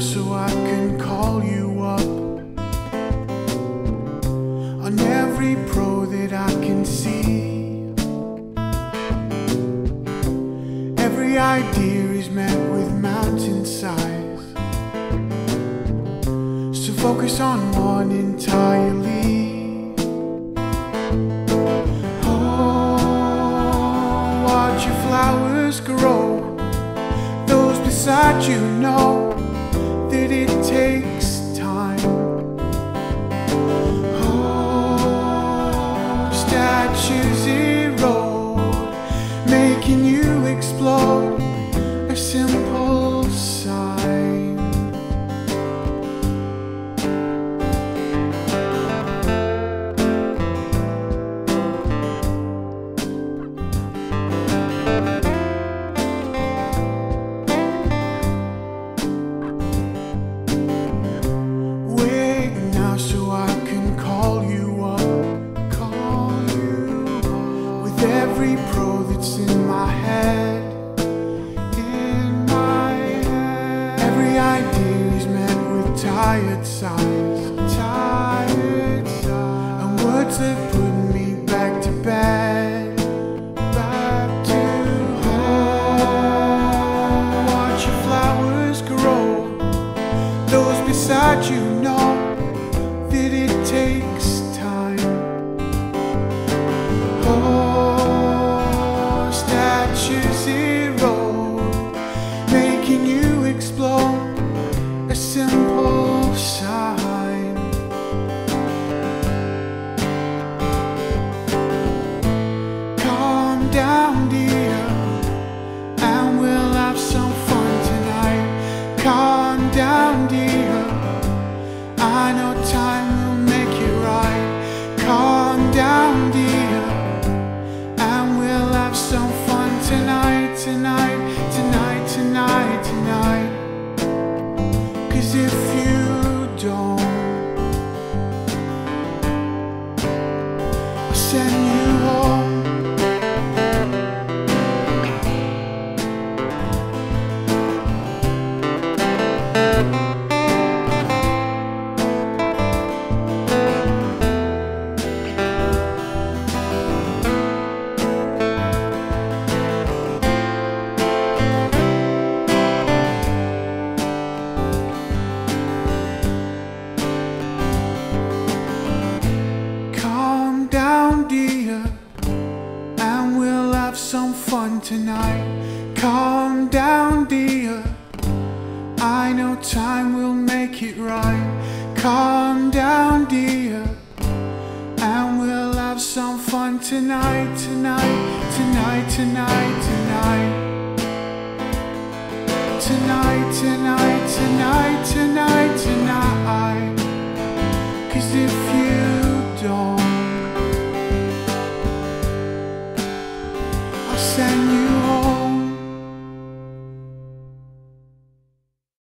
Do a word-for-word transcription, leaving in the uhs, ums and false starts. So I can call you up on every pro that I can see. Every idea is met with mountain size, so focus on one entirely. Oh, watch your flowers grow. Those beside you know that it takes time. Oh, statue zero, making you explode. A simple sign. Every pro that's in my head, in my head. Every idea is met with tired sighs, tired sighs, and words that put me back to bed, back to home. Watch your flowers grow. Those beside you know that it takes time. Oh, zero, making you explode. A simple sign. Calm down, dear, and we'll have some fun tonight. Calm down, dear, I know time will make you right. Calm down, dear, and we'll have some fun tonight, tonight, tonight, tonight, tonight. 'Cause if you don't, I'll send you home. Have some fun tonight. Calm down, dear, I know time will make it right. Calm down, dear, and we'll have some fun tonight, tonight, tonight, tonight, tonight, tonight, tonight, tonight, tonight, tonight.